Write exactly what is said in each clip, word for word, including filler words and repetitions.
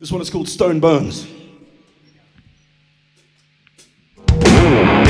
This one is called Stone Bones. She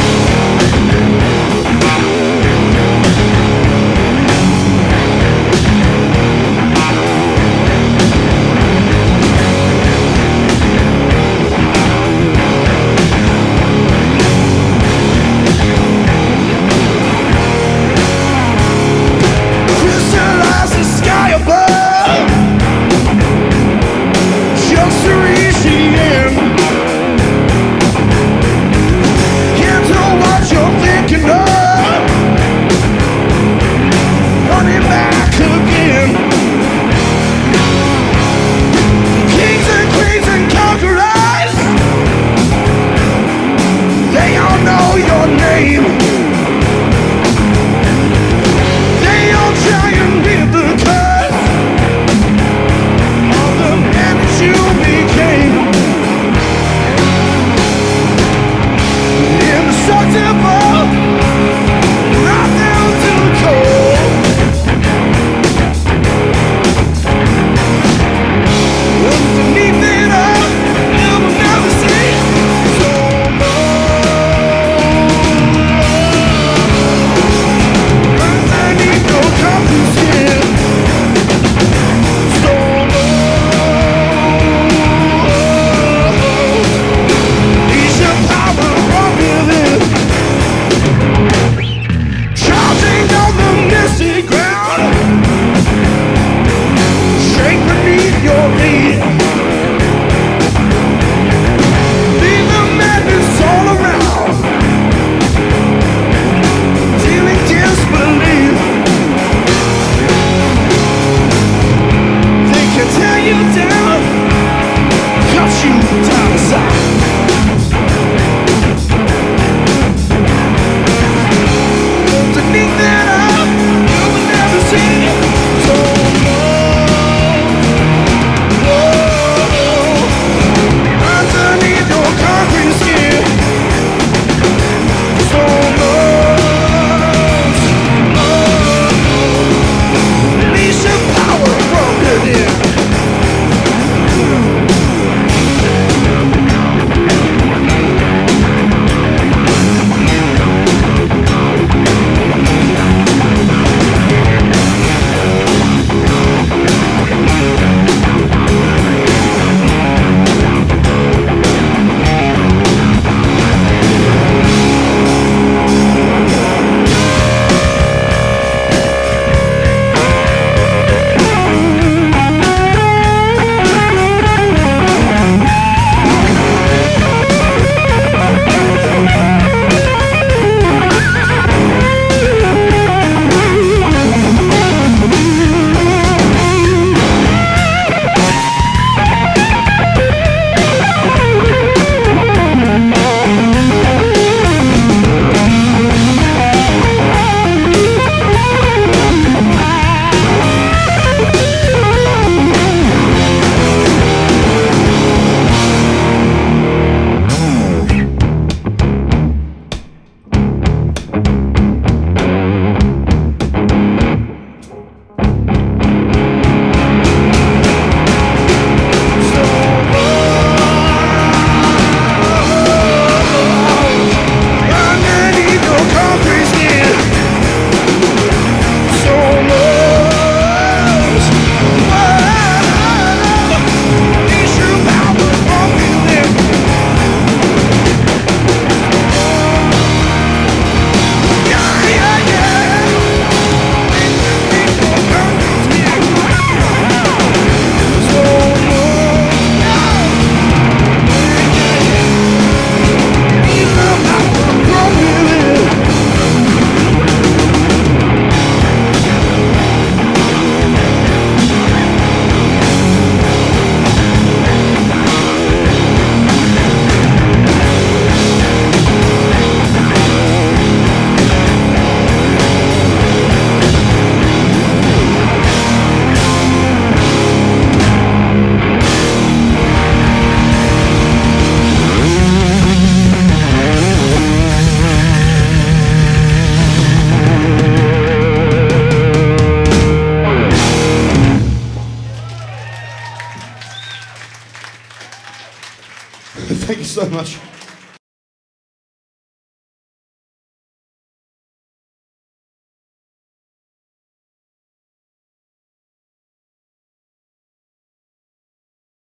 Thank you so much.